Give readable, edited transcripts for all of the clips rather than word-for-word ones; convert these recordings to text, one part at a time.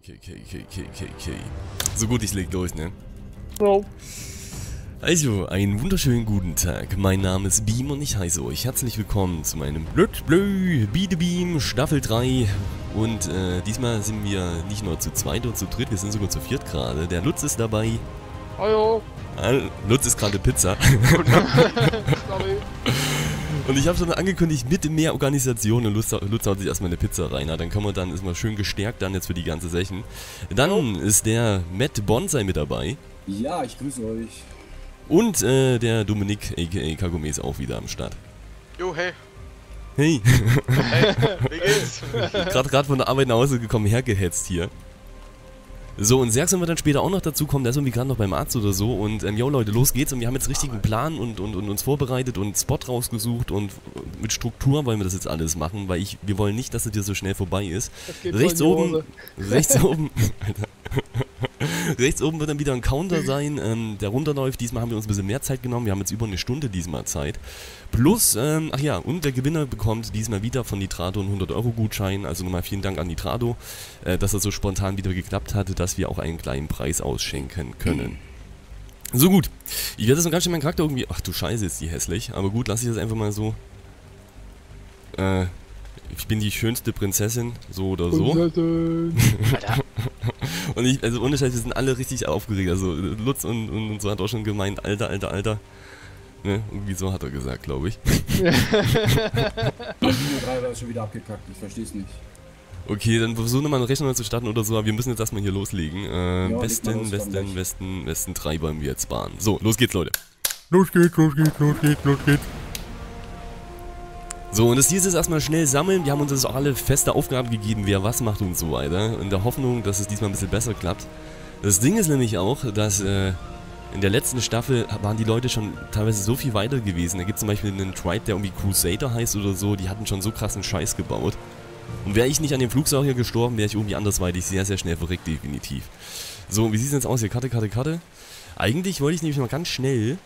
Okay. So gut, ich leg durch, ne? No. Also, einen wunderschönen guten Tag. Mein Name ist Beam und ich heiße euch herzlich willkommen zu meinem Let's Play Beam Staffel 3. Und diesmal sind wir nicht nur zu zweit und zu dritt, wir sind sogar zu viert gerade. Der Lutz ist dabei. Hallo. Lutz ist gerade Pizza. Sorry. Und ich habe schon angekündigt, mit mehr Organisation, und Lutz haut sich erstmal eine Pizza rein. Na, dann kommen wir, dann ist mal schön gestärkt dann jetzt für die ganze Session. Dann ist der Mad Bonsai mit dabei. Ja, ich grüße euch. Und der Dominik, a.k.a. Kagome, ist auch wieder am Start. Jo, hey. Hey. Hey, wie geht's? Gerade von der Arbeit nach Hause gekommen, hergehetzt hier. So, und Serge wird dann später auch noch dazu kommen, der ist irgendwie gerade noch beim Arzt oder so. Und yo Leute, los geht's, und wir haben jetzt richtigen Plan und uns vorbereitet und Spot rausgesucht und mit Struktur wollen wir das jetzt alles machen, weil wir wollen nicht, dass es hier so schnell vorbei ist. Rechts oben Alter. Rechts oben wird dann wieder ein Counter sein, der runterläuft. Diesmal haben wir uns ein bisschen mehr Zeit genommen, wir haben jetzt über eine Stunde diesmal Zeit. Plus, ach ja, und der Gewinner bekommt diesmal wieder von Nitrado einen 100-Euro-Gutschein. Also nochmal vielen Dank an Nitrado, dass das so spontan wieder geklappt hatte, dass wir auch einen kleinen Preis ausschenken können. So gut, ich werde jetzt noch ganz schnell meinen Charakter irgendwie... Ach du Scheiße, ist die hässlich. Aber gut, lasse ich das einfach mal so. Ich bin die schönste Prinzessin, so oder so. Und ich, also ohne Scheiß, wir sind alle richtig aufgeregt. Also Lutz und so hat auch schon gemeint, Alter. Ne? Irgendwie so hat er gesagt, glaube ich. Der Treiber ist schon wieder abgekackt, ich versteh's nicht. Okay, dann versuchen wir mal eine Rechnung zu starten oder so, aber wir müssen jetzt erstmal hier loslegen. Ja, Westen Treiber wir jetzt bahnen. So, los geht's, Leute. Los geht's. So, und das hier ist jetzt erstmal schnell sammeln. Wir haben uns jetzt auch alle feste Aufgaben gegeben, wer was macht und so weiter. In der Hoffnung, dass es diesmal ein bisschen besser klappt. Das Ding ist nämlich auch, dass in der letzten Staffel waren die Leute schon teilweise so viel weiter gewesen. Da gibt es zum Beispiel einen Tribe, der irgendwie Crusader heißt oder so. Die hatten schon so krassen Scheiß gebaut. Und wäre ich nicht an dem Flugsaurier gestorben, wäre ich irgendwie andersweitig sehr, sehr schnell verreckt, definitiv. So, und wie sieht es jetzt aus hier? Karte. Eigentlich wollte ich nämlich mal ganz schnell...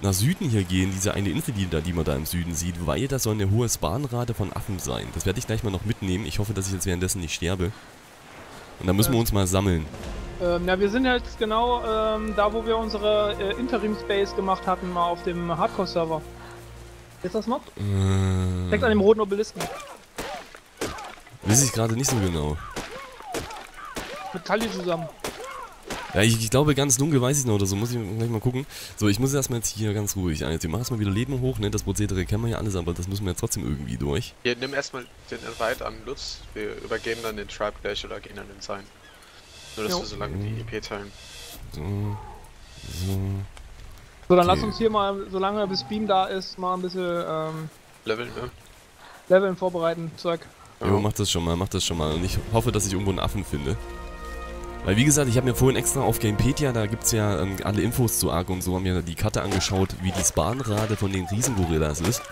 nach Süden hier gehen, diese eine Insel, die man da im Süden sieht, weil da soll eine hohe Spawnrate von Affen sein. Das werde ich gleich mal noch mitnehmen. Ich hoffe, dass ich jetzt währenddessen nicht sterbe. Und dann müssen wir uns mal sammeln. Na, wir sind jetzt genau da, wo wir unsere Interim-Space gemacht hatten, mal auf dem Hardcore-Server. Ist das noch? Direkt an dem roten Obelisken. Weiß ich gerade nicht so genau. Mit Kali zusammen. Ja, ich glaube, ganz dunkel weiß ich noch oder so, muss ich gleich mal gucken. So, ich muss erstmal jetzt hier ganz ruhig. Also, wir machen erstmal wieder Leben hoch, ne? Das Prozedere kennen wir ja alles, aber das müssen wir jetzt trotzdem irgendwie durch. Hier, nimm erstmal den Invite an Lutz, wir übergeben dann den Tribe gleich oder gehen an den Sein. Nur, dass wir so lange die EP teilen. So, dann lass uns hier mal, solange bis Beam da ist, mal ein bisschen, Leveln, ne? Leveln vorbereiten, Zeug. Jo, mach das schon mal. Und ich hoffe, dass ich irgendwo einen Affen finde. Weil wie gesagt, ich habe mir vorhin extra auf Gamepedia, da gibt's ja alle Infos zu Ark und so, haben mir die Karte angeschaut, wie die Spawnrate von den Riesengorillas ist.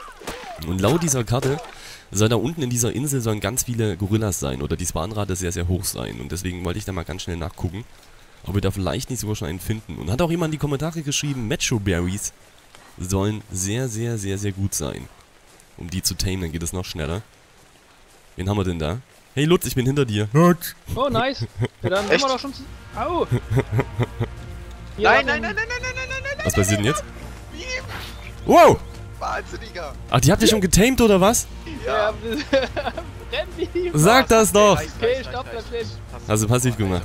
Und laut dieser Karte soll da unten in dieser Insel sollen ganz viele Gorillas sein oder die Spawnrate sehr, sehr hoch sein. Und deswegen wollte ich da mal ganz schnell nachgucken, ob wir da vielleicht nicht sogar schon einen finden. Und hat auch jemand in die Kommentare geschrieben, Macho-Berries sollen sehr, sehr, sehr, sehr gut sein. Um die zu tamen, dann geht es noch schneller. Wen haben wir denn da? Hey Lutz, ich bin hinter dir. Lutz! Oh, nice! Ja, dann haben wir doch schon zu... Au! Nein! Was passiert denn jetzt? Wow! Wahnsinniger! Ach, die habt ihr schon getamed, oder was? Ja! Sag das doch! Okay, stopp, das Leben! Hast du passiv gemacht.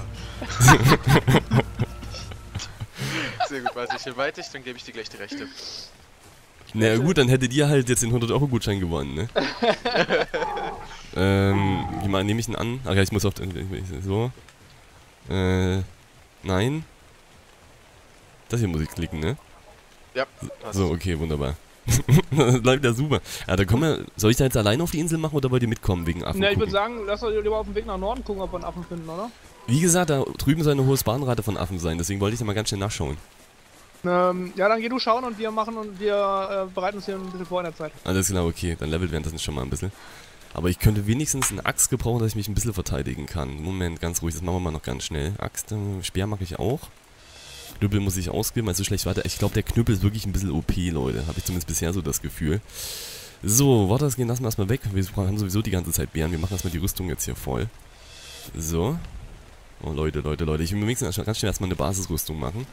Sehr gut, weiß ich. Invite dich, dann gebe ich dir gleich die Rechte. Na gut, dann hättet ihr halt jetzt den 100-Euro-Gutschein gewonnen, ne? Wie mal nehme ich ihn an? Ach ja, ich muss auf den... So. Nein. Das hier muss ich klicken, ne? Ja. So, okay, wunderbar. Das bleibt ja super. Ja, dann kommen wir... Soll ich da jetzt alleine auf die Insel machen oder wollt ihr mitkommen wegen Affen? Ne, ich würde sagen, lass uns lieber auf dem Weg nach Norden gucken, ob wir einen Affen finden, oder? Wie gesagt, da drüben soll eine hohe Spawnrate von Affen sein, deswegen wollte ich da mal ganz schnell nachschauen. Ja, dann geh du schauen und wir machen und wir bereiten uns hier ein bisschen vor in der Zeit. Alles klar, okay. Dann levelt währenddessen schon mal ein bisschen. Aber ich könnte wenigstens eine Axt gebrauchen, dass ich mich ein bisschen verteidigen kann. Moment, ganz ruhig, das machen wir mal noch ganz schnell. Axt, Speer mache ich auch. Knüppel muss ich ausgeben, weil so schlecht weiter. Ich glaube, der Knüppel ist wirklich ein bisschen OP, Leute. Habe ich zumindest bisher so das Gefühl. So, Waters gehen lassen wir erstmal weg. Wir haben sowieso die ganze Zeit Bären. Wir machen erstmal die Rüstung jetzt hier voll. So, Oh, Leute, Leute, Leute. Ich will mir wenigstens ganz schnell erstmal eine Basisrüstung machen.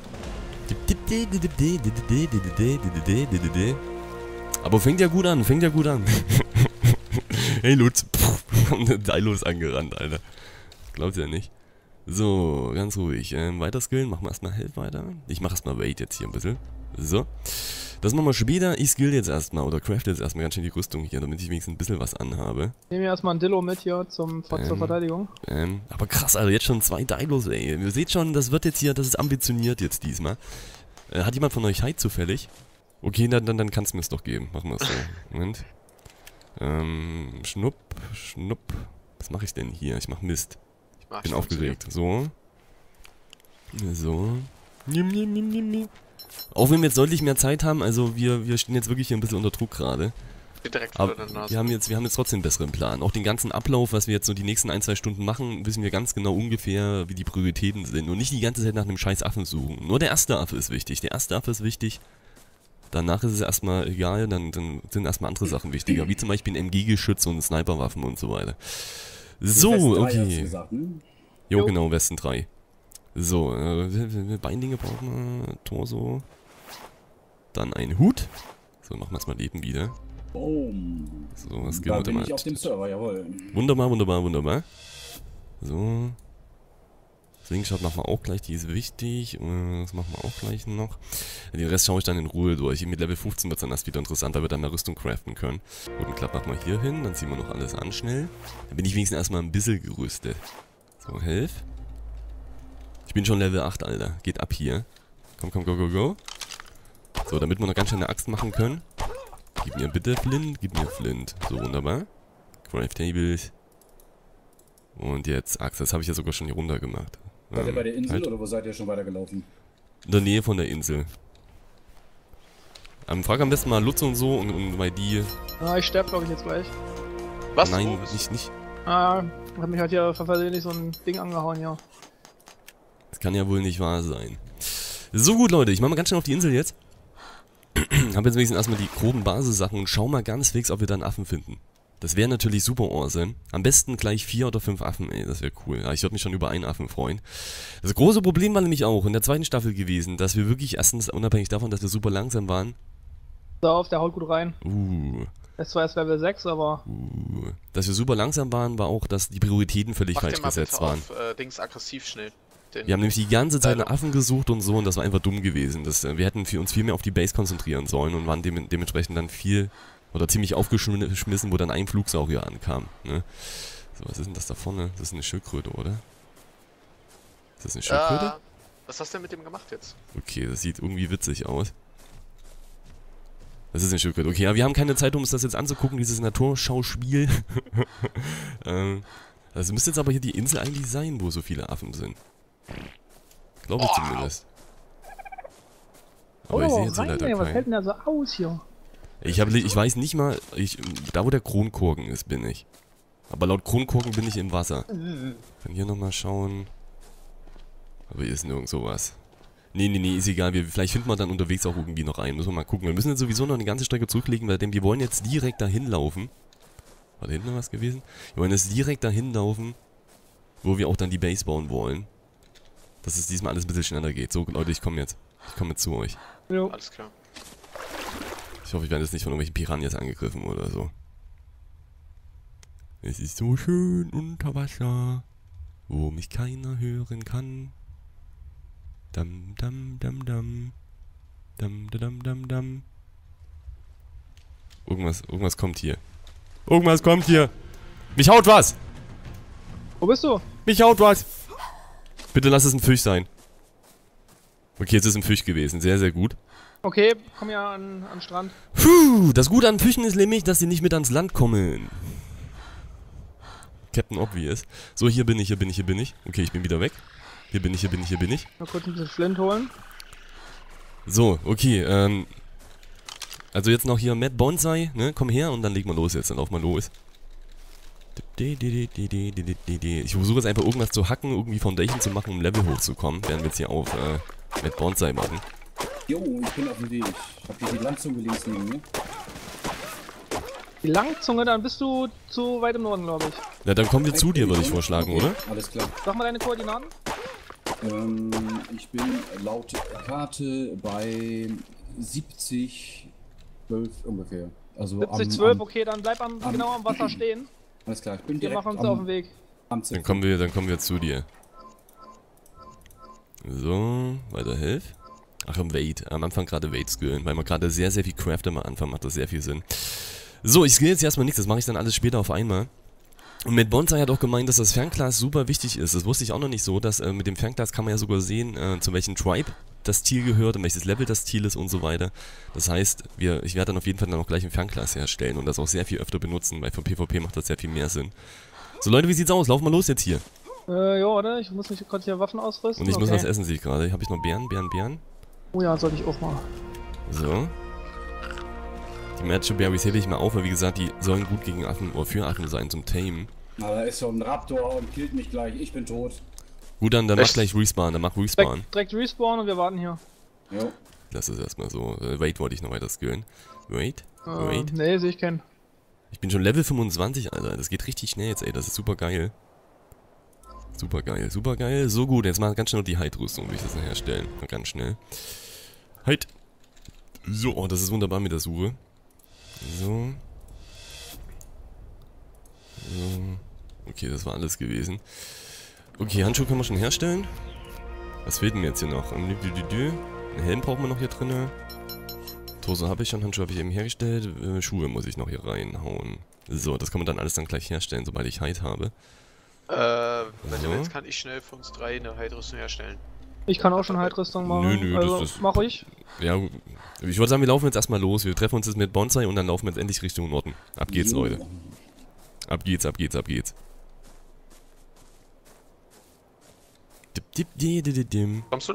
Aber fängt ja gut an, fängt ja gut an. Hey, Lutz. Dailos angerannt, Alter. Glaubt ihr nicht? So, ganz ruhig. Weiter skillen. Machen wir erstmal Health weiter. Ich mache erstmal Weight jetzt hier ein bisschen. So. Das machen wir später. Ich skill jetzt erstmal oder craft jetzt erstmal ganz schön die Rüstung hier, damit ich wenigstens ein bisschen was anhabe. Nehmen wir erstmal einen Dillo mit hier zur Verteidigung. Aber krass, also jetzt schon 2 Dilos, ey. Ihr seht schon, das wird jetzt hier, das ist ambitioniert jetzt diesmal. Hat jemand von euch Hide zufällig? Okay, dann kannst du mir es doch geben. Machen wir es so. Moment. Schnupp, schnupp. Was mache ich denn hier? Ich mache Mist. Ich bin aufgeregt. So. So. Nimm, nimm, nimm, nimm, nimm. Auch wenn wir jetzt deutlich mehr Zeit haben, also wir stehen jetzt wirklich hier ein bisschen unter Druck gerade. Aber wir haben jetzt trotzdem einen besseren Plan. Auch den ganzen Ablauf, was wir jetzt so die nächsten 1-2 Stunden machen, wissen wir ganz genau ungefähr, wie die Prioritäten sind. Und nicht die ganze Zeit nach einem scheiß Affen suchen. Nur der erste Affe ist wichtig. Der erste Affe ist wichtig. Danach ist es erstmal egal, dann sind erstmal andere Sachen wichtiger. Wie zum Beispiel ein MG-Geschütz und Sniperwaffen und so weiter. So, okay. Jo, genau, Westen 3. So, Beindinge brauchen wir, Torso, dann ein Hut. So, machen wir erstmal Leben wieder. So, was geht heute mal? Ich auf dem Server, jawohl. Wunderbar, wunderbar, wunderbar. So. Slingshot machen wir auch gleich, die ist wichtig. Das machen wir auch gleich noch. Den Rest schaue ich dann in Ruhe durch. Mit Level 15 wird es dann erst wieder interessant, weil wir dann eine Rüstung craften können. Roten Klapp machen wir hier hin, dann ziehen wir noch alles an schnell. Dann bin ich wenigstens erstmal ein bisschen gerüstet. So, helf. Ich bin schon Level 8, Alter. Geht ab hier. Komm, komm, go, go, go. So, damit wir noch ganz schnell eine Axt machen können. Gib mir bitte Flint, gib mir Flint. So, wunderbar. Craft Tables. Und jetzt Axt. Das habe ich ja sogar schon hier runter gemacht. Seid ihr bei der Insel halt, oder wo seid ihr schon weitergelaufen? In der Nähe von der Insel. Frag am besten mal Lutz und so und bei die... Ah, ich sterbe, glaube ich, jetzt gleich. Was? Nein, nicht. Ah, ich hab mich halt hier versehentlich so ein Ding angehauen, ja. Das kann ja wohl nicht wahr sein. So gut, Leute, ich mache mal ganz schnell auf die Insel jetzt. Hab jetzt wenigstens erstmal die groben Basissachen und schau mal ganz fix, ob wir da einen Affen finden. Das wäre natürlich super awesome. Am besten gleich 4 oder 5 Affen, ey, das wäre cool. Ja, ich würde mich schon über einen Affen freuen. Das große Problem war nämlich auch in der 2. Staffel gewesen, dass wir wirklich erstens, unabhängig davon, dass wir super langsam waren. Da auf, der haut gut rein. Das war erst Level 6, aber... Dass wir super langsam waren, war auch, dass die Prioritäten völlig falsch gesetzt waren. Auf, Dings aggressiv schnell. Wir haben nämlich die ganze Zeit nach Affen gesucht und so, und das war einfach dumm gewesen. Wir hätten uns viel mehr auf die Base konzentrieren sollen und waren dementsprechend dann viel oder ziemlich aufgeschmissen, wo dann ein Flugsaurier ankam. Ne? So, was ist denn das da vorne? Das ist eine Schildkröte, oder? Ist das eine Schildkröte? Was hast du denn mit dem gemacht jetzt? Okay, das sieht irgendwie witzig aus. Das ist eine Schildkröte. Okay, ja, wir haben keine Zeit, um uns das jetzt anzugucken, dieses Naturschauspiel. Also müsste jetzt aber hier die Insel eigentlich sein, wo so viele Affen sind. Glaube ich zumindest. Aber ich sehe jetzt leider keinen. Was fällt denn da so aus hier? Ich weiß nicht mal, da wo der Kronkorken ist, bin ich. Aber laut Kronkorken bin ich im Wasser. Kann hier nochmal schauen. Aber hier ist nirgends sowas. Nee, nee, nee, ist egal. Vielleicht finden wir dann unterwegs auch irgendwie noch einen. Müssen wir mal gucken. Wir müssen jetzt sowieso noch eine ganze Strecke zurücklegen, weil wir wollen jetzt direkt dahin laufen. War da hinten noch was gewesen? Wir wollen jetzt direkt dahin laufen, wo wir auch dann die Base bauen wollen. Dass es diesmal alles ein bisschen schneller geht. So, Leute, ich komme jetzt. Ich komme jetzt zu euch. Jo. Alles klar. Ich hoffe, ich werde jetzt nicht von irgendwelchen Piranhas angegriffen oder so. Es ist so schön unter Wasser, wo mich keiner hören kann. Dam, dam, dam, dam. Dam, dam, dam, dam. Irgendwas kommt hier. Irgendwas kommt hier. Mich haut was! Wo bist du? Mich haut was! Bitte lass es ein Fisch sein. Okay, jetzt ist ein Fisch gewesen. Sehr, sehr gut. Okay, komm ja an den Strand. Puh, das Gute an Fischen ist nämlich, dass sie nicht mit ans Land kommen. Captain Obvious. So, hier bin ich, hier bin ich, hier bin ich. Okay, ich bin wieder weg. Hier bin ich, hier bin ich, hier bin ich. Mal kurz ein bisschen Flint holen. So, okay, also jetzt noch hier Mad Bonsai, ne? Komm her und dann legen wir los jetzt. Dann laufen wir los. Ich versuche jetzt einfach irgendwas zu hacken, irgendwie Foundation zu machen, um Level hochzukommen. Werden wir jetzt hier auf Mad Bonsai machen. Jo, ich bin auf dem Weg. Ich hab hier die Langzunge links neben mir. Die Langzunge, dann bist du zu weit im Norden, glaube ich. Na, dann kommen wir zu dir, würde ich vorschlagen, okay, oder? Alles klar. Sag mal deine Koordinaten. Ich bin laut Karte bei 70, 12 ungefähr. Also 70, 12, okay, dann bleib genau am Wasser stehen. Alles klar, ich bin direkt auf dem Weg. Dann kommen wir zu dir. So, weiter hilf. Ach, im Wait. Am Anfang gerade Wait skillen, weil man gerade sehr, sehr viel Craft am Anfang macht, das sehr viel Sinn. So, ich skill jetzt erstmal nichts, das mache ich dann alles später auf einmal. Und Mad Bonsai hat auch gemeint, dass das Fernglas super wichtig ist. Das wusste ich auch noch nicht so, dass mit dem Fernglas kann man ja sogar sehen, zu welchem Tribe das Tier gehört, in welches Level das Tier ist und so weiter. Das heißt, ich werde dann auf jeden Fall dann auch gleich ein Fernglas herstellen und das auch sehr viel öfter benutzen, weil für PvP macht das sehr viel mehr Sinn. So Leute, wie sieht's aus? Lauf mal los jetzt hier. Jo, oder? Ich muss mich kurz hier Waffen ausrüsten. Und ich muss was essen, sehe ich gerade. Habe ich noch Beeren? Oh ja, sollte ich auch mal. So. Die Magic Berries hebe ich mal auf, weil wie gesagt, die sollen gut gegen Affen oder für Affen sein zum Tamen. Aber da ist so ein Raptor und killt mich gleich, ich bin tot. Gut, dann mach gleich Respawn, Direkt Respawn und wir warten hier. Jo. Das ist erstmal so. Wait wollte ich noch weiter skillen. Wait. Nee, sehe ich keinen. Ich bin schon Level 25, Alter. Das geht richtig schnell jetzt, ey. Das ist super geil. So gut, jetzt mal ganz schnell noch die Hide-Rüstung, will ich das herstellen. Ganz schnell. Hide. So, oh, das ist wunderbar mit der Suche. So. Okay, das war alles gewesen. Okay, Handschuhe können wir schon herstellen. Was fehlt denn jetzt hier noch? Einen Helm brauchen wir noch hier drin. Torso habe ich schon, Handschuhe habe ich eben hergestellt. Schuhe muss ich noch hier reinhauen. So, das kann man dann alles dann gleich herstellen, sobald ich Hide habe. Jetzt kann ich schnell für uns drei eine Hide-Rüstung herstellen. Ich kann auch schon Hide-Rüstung machen. Nö, also, das mach ich. Ja, ich würde sagen, wir laufen jetzt erstmal los. Wir treffen uns jetzt mit Bonsai und dann laufen wir jetzt endlich Richtung Norden. Ab geht's, Leute. Ab geht's. Kommst du,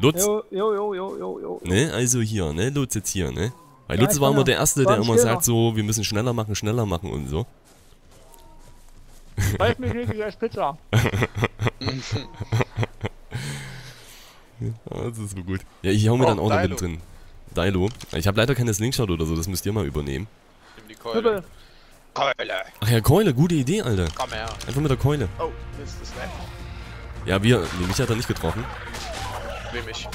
Lutz? Jo. Ne, also hier, ne? Lutz jetzt hier, ne? Weil Lutz war immer der Erste, der immer sagt so, wir müssen schneller machen und so. Weiß mich nicht, ich esse Pizza. Das ist so gut. Ja, ich hau mir dann auch noch mit drin. Dilo. Ich habe leider keine Slingshot oder so, das müsst ihr mal übernehmen. Nimm die Keule. Ach ja, Keule, gute Idee, Alter. Komm her. Einfach mit der Keule. Oh, ist das weg? Ja, mich hat er nicht getroffen. Nee, mich.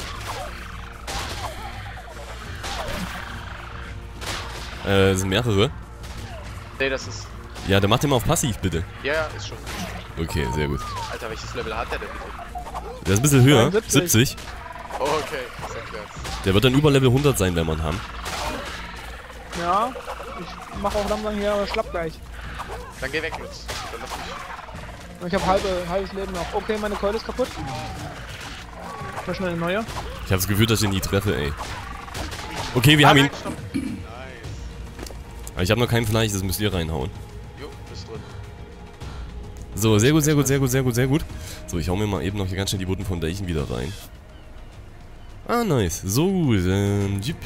Das sind mehrere. Nee, das ist... Ja, dann macht den mal auf passiv, bitte. Ja, ist schon. Okay, sehr gut. Alter, welches Level hat der denn bitte? Der ist ein bisschen höher, 70. Oh, okay, das erklärt's. Der wird dann über Level 100 sein, wenn wir ihn haben. Ja, ich mach auch langsam hier schlapp gleich. Dann geh weg, Lutz. Dann lass mich. Ich hab halbes Leben noch. Okay, meine Keule ist kaputt. Ich mach schnell eine neue. Ich hab's Gefühl, dass ich ihn nie treffe, ey. Okay, wir haben ihn. Nice. Aber ich hab noch kein Fleisch, das müsst ihr reinhauen. So, sehr gut. So, ich hau mir mal eben noch hier ganz schnell die Wooden Foundation wieder rein. Ah, nice. So gut. Jeep.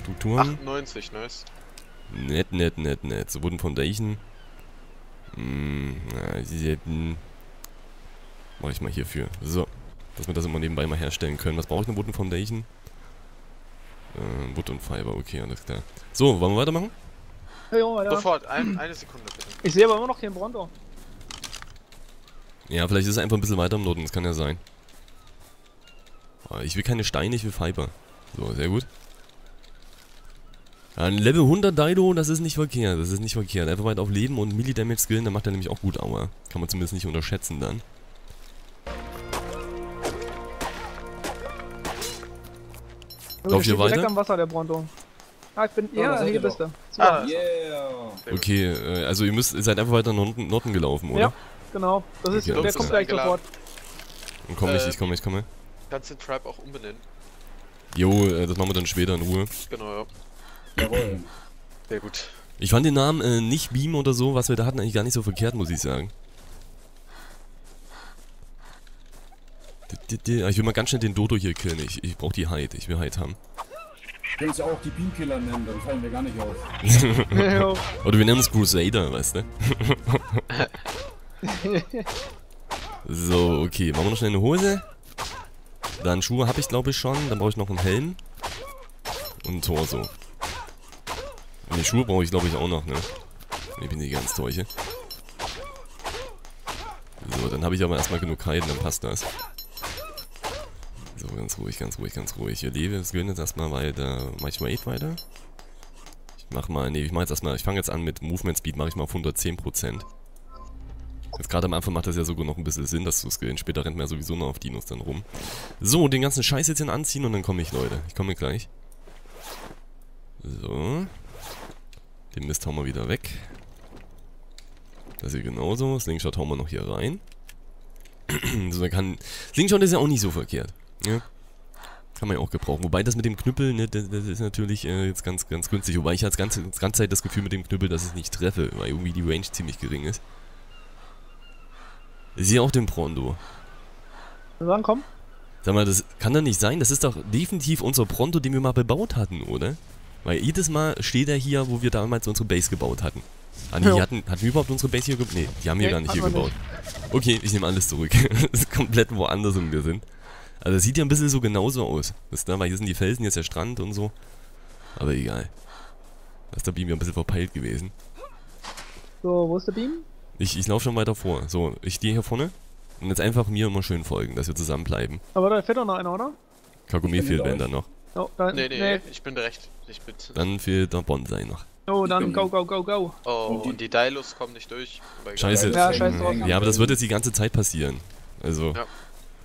Strukturen. 98, nice. Nett. So, Wooden Foundation. Mach ich mal hierfür. So. Dass wir das immer nebenbei mal herstellen können. Was brauche ich eine Wooden Foundation? Wood und Fiber, okay, alles klar. So, wollen wir weitermachen? Ja, weiter. Sofort, eine Sekunde bitte. Ich sehe aber immer noch keinen Bronto. Ja, vielleicht ist es einfach ein bisschen weiter im Norden, das kann ja sein. Ich will keine Steine, ich will Fiber. So, sehr gut. Ein Level 100 Dido, das ist nicht verkehrt. Einfach weit auf Leben und Melee-Damage skillen, dann macht er nämlich auch gut Aua. Kann man zumindest nicht unterschätzen dann. Oh, lauf hier weiter. Direkt am Wasser, der Bronto. Ah, ich bin... Ja, hier bist du. Ah, yeah. Okay, also ihr seid einfach weiter nach Norden gelaufen, oder? Ja. Genau, das ist okay, der kommt gleich sofort. Und ich komme. Kannst den Tribe auch umbenennen. Jo, das machen wir dann später in Ruhe. Genau, ja. Jawohl. Sehr gut. Ich fand den Namen nicht Beam oder so, was wir da hatten, eigentlich gar nicht so verkehrt, muss ich sagen. Ich will mal ganz schnell den Dodo hier killen. Ich brauche die Hide, ich will Hide haben. Du kannst ja auch die Beamkiller nennen, dann fallen wir gar nicht auf. Oder wir nennen es Crusader, weißt du? So, okay, machen wir noch schnell eine Hose. Dann Schuhe habe ich glaube ich schon. Dann brauche ich noch einen Helm. Und einen Torso. Und die Schuhe brauche ich glaube ich auch noch, ne? Ich bin nicht ganz täusche. So, dann habe ich aber erstmal genug Hide, dann passt das. ganz ruhig. Ihr Liebe, es gewinnt erstmal, weil da mache ich mal eh weiter. Ich fange jetzt an mit Movement Speed, mache ich mal auf 110%. Jetzt gerade am Anfang macht das ja sogar noch ein bisschen Sinn, dass du es gewinnst. Später rennt man ja sowieso noch auf Dinos dann rum. So, den ganzen Scheiß jetzt hin anziehen und dann komme ich, Leute. Ich komme gleich. So. Den Mist hauen wir wieder weg. Das hier genauso. Slingshot hauen wir noch hier rein. So, da kann... Slingshot ist ja auch nicht so verkehrt. Ja. Kann man ja auch gebrauchen. Wobei das mit dem Knüppel, ne, das ist natürlich jetzt ganz günstig. Wobei ich die ganze Zeit das Gefühl mit dem Knüppel, dass ich nicht treffe, weil irgendwie die Range ziemlich gering ist. Sieh auch den Pronto. Komm. Sag mal, das kann doch nicht sein. Das ist doch definitiv unser Pronto, den wir mal bebaut hatten, oder? Weil jedes Mal steht er hier, wo wir damals unsere Base gebaut hatten. Ah, nee, hatten wir überhaupt unsere Base hier gebaut? Nee, die haben wir gar nicht hier gebaut. Nicht. Okay, ich nehme alles zurück. Das ist komplett woanders, wo wir sind. Also das sieht ja ein bisschen so genauso aus. Wisst ihr, weil hier sind die Felsen, jetzt der Strand und so. Aber egal. Das ist der Beam ja ein bisschen verpeilt gewesen. So, wo ist der Beam? Ich laufe schon weiter vor. So, ich stehe hier vorne. Und jetzt einfach mir immer schön folgen, dass wir zusammenbleiben. Aber da fehlt doch noch einer, oder? Kagome fehlt wenn dann noch. Oh, dann, nee, ich bin recht. Dann fehlt der Bonsai noch. Oh, dann go. Oh, und die Dailos kommen nicht durch. Scheiße. Ja, ja, aber das wird jetzt die ganze Zeit passieren. Also. Ja.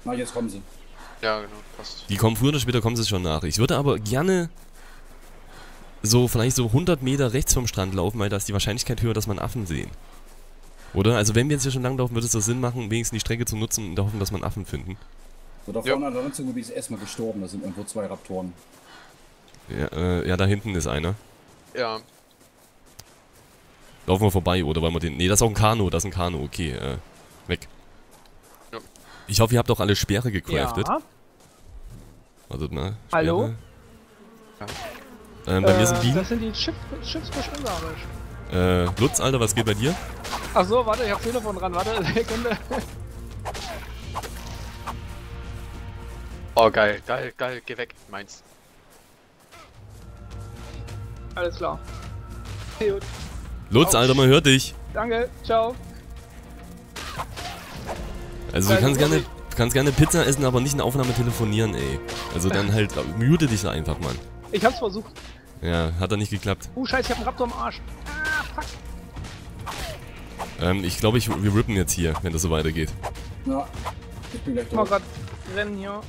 Na, jetzt kommen sie. Ja, genau, passt. Die kommen früher oder später, kommen sie schon nach. Ich würde aber gerne so vielleicht so 100 Meter rechts vom Strand laufen, weil da ist die Wahrscheinlichkeit höher, dass man Affen sehen. Oder? Also wenn wir jetzt hier schon lang laufen, würde es doch Sinn machen, wenigstens die Strecke zu nutzen und hoffen, dass man Affen finden. So, da vorne an der Rüstung ist erstmal gestorben, da sind irgendwo 2 Raptoren. Ja, ja, da hinten ist einer. Ja. Laufen wir vorbei, oder? Wollen wir den... Ne, das ist auch ein Kano, okay, weg. Ja. Ich hoffe, ihr habt auch alle Speere gecraftet. Ja. Wartet mal. Speere. Hallo? Ja. Bei mir sind die... Das sind die Schiffsbeschwinderer. Lutz, Alter, was geht bei dir? Ach so, warte, ich hab Telefon dran, warte, Sekunde. Oh, geil, geh weg, meins. Alles klar. Gut. Lutz, Alter, man hört dich. Danke, ciao. Also, du kannst gerne Pizza essen, aber nicht in Aufnahme telefonieren, ey. Also, dann halt, mute dich einfach, Mann. Ich hab's versucht. Ja, hat doch nicht geklappt. Oh, scheiße, ich hab einen Raptor am Arsch. Ah, fuck. Ich glaube, wir rippen jetzt hier, wenn das so weitergeht. Ja, ich bin gleich tot. Oh Gott, rennen hier.